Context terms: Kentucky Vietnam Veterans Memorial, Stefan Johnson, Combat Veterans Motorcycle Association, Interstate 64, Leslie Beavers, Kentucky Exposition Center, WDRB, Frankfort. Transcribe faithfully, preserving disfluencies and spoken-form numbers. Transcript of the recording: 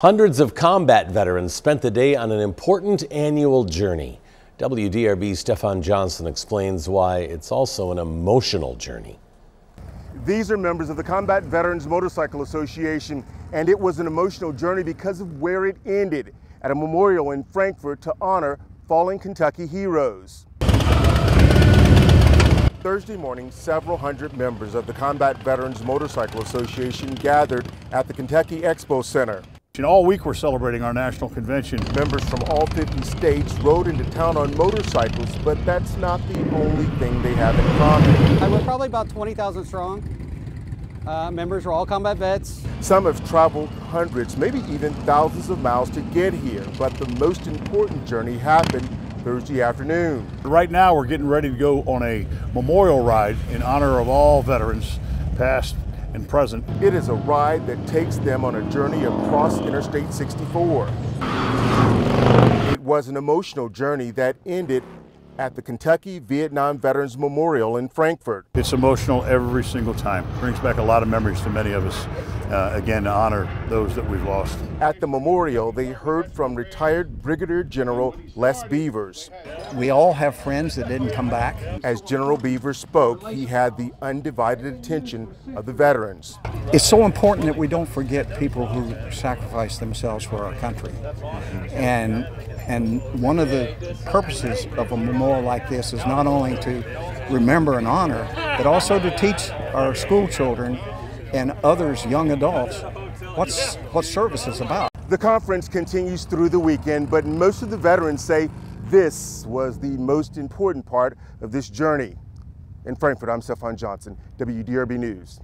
Hundreds of combat veterans spent the day on an important annual journey. W D R B's Stefan Johnson explains why it's also an emotional journey. These are members of the Combat Veterans Motorcycle Association, and it was an emotional journey because of where it ended, at a memorial in Frankfort to honor fallen Kentucky heroes. Thursday morning, several hundred members of the Combat Veterans Motorcycle Association gathered at the Kentucky Expo Center. All week we're celebrating our national convention. Members from all fifty states rode into town on motorcycles, but that's not the only thing they have in common. We're probably about twenty thousand strong. Uh, members are all combat vets. Some have traveled hundreds, maybe even thousands of miles to get here, but the most important journey happened Thursday afternoon. Right now we're getting ready to go on a memorial ride in honor of all veterans, past and present. It is a ride that takes them on a journey across Interstate sixty-four. It was an emotional journey that ended at the Kentucky Vietnam Veterans Memorial in Frankfort. It's emotional every single time. It brings back a lot of memories to many of us, uh, again, to honor those that we've lost. At the memorial, they heard from retired Brigadier General Leslie Beavers. We all have friends that didn't come back. As General Beavers spoke, he had the undivided attention of the veterans. It's so important that we don't forget people who sacrificed themselves for our country. And, and one of the purposes of a memorial like this is not only to remember and honor, but also to teach our school children and others, young adults, what's, what service is about. The conference continues through the weekend, but most of the veterans say this was the most important part of this journey. In Frankfort, I'm Stefan Johnson, W D R B News.